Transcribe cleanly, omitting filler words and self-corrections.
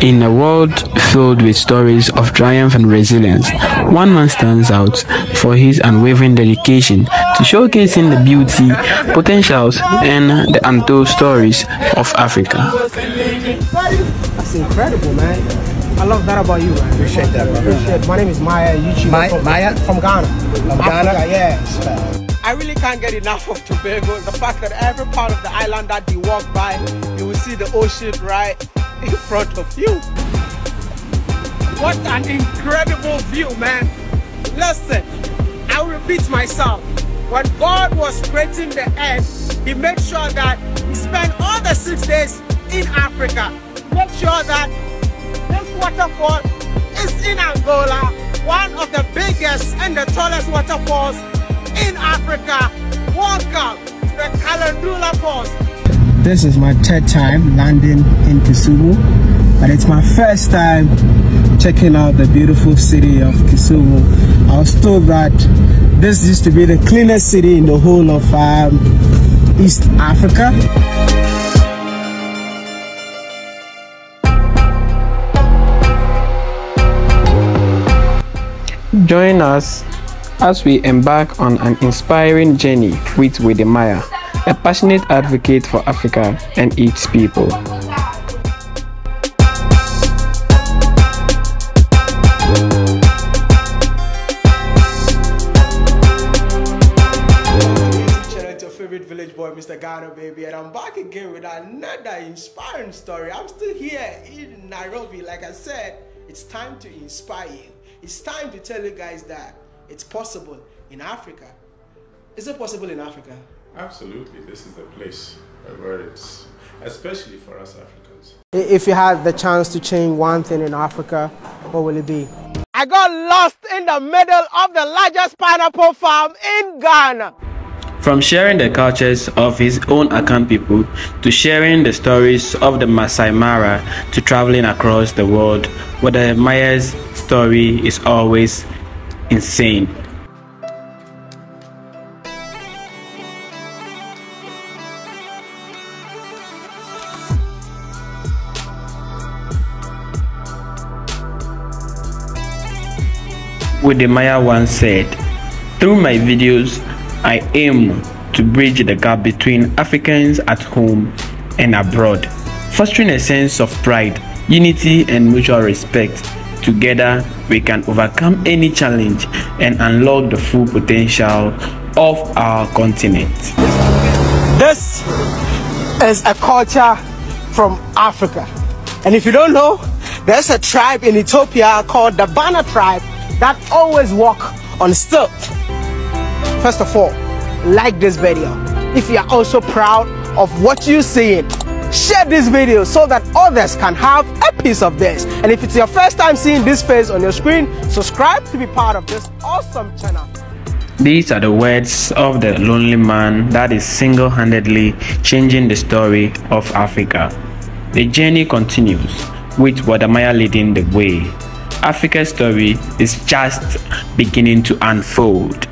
In a world filled with stories of triumph and resilience, one man stands out for his unwavering dedication to showcasing the beauty, potentials, and the untold stories of Africa. That's incredible, man. I love that about you, man. Appreciate that, man. Appreciate. My name is Maya. YouTuber Maya from Ghana. From Africa, Ghana? Yeah. I really can't get enough of Tobago. The fact that every part of the island that you walk by, you will see the ocean right in front of you. What an incredible view, man. Listen, I will repeat myself. When God was creating the earth, He made sure that He spent all the 6 days in Africa. Make sure that this waterfall is in Angola, one of the biggest and the tallest waterfalls in Africa. Welcome to the Kalandula Falls. This is my third time landing in Kisumu, but it's my first time checking out the beautiful city of Kisumu. I was told that this used to be the cleanest city in the whole of East Africa. Join us as we embark on an inspiring journey with Wodemaya, a passionate advocate for Africa and its people. Village boy Mr. Gano, baby, and I'm back again with another inspiring story. I'm still here in Nairobi. Like I said, it's time to inspire you. It's time to tell you guys that it's possible in Africa. Is it possible in Africa? Absolutely. This is the place where it's, especially for us Africans. If you had the chance to change one thing in Africa, what will it be? I got lost in the middle of the largest pineapple farm in Ghana. From sharing the cultures of his own Akan people, to sharing the stories of the Maasai Mara, to traveling across the world, Wodemaya's story is always insane. Wodemaya once said, "Through my videos, I aim to bridge the gap between Africans at home and abroad, fostering a sense of pride, unity, and mutual respect. Together, we can overcome any challenge and unlock the full potential of our continent." This is a culture from Africa. And if you don't know, there's a tribe in Ethiopia called the Banna tribe that always walk on stilts. First of all, like this video. If you are also proud of what you're seeing, share this video so that others can have a piece of this. And if it's your first time seeing this face on your screen, subscribe to be part of this awesome channel. These are the words of the lonely man that is single-handedly changing the story of Africa. The journey continues, with Wodemaya leading the way. Africa's story is just beginning to unfold.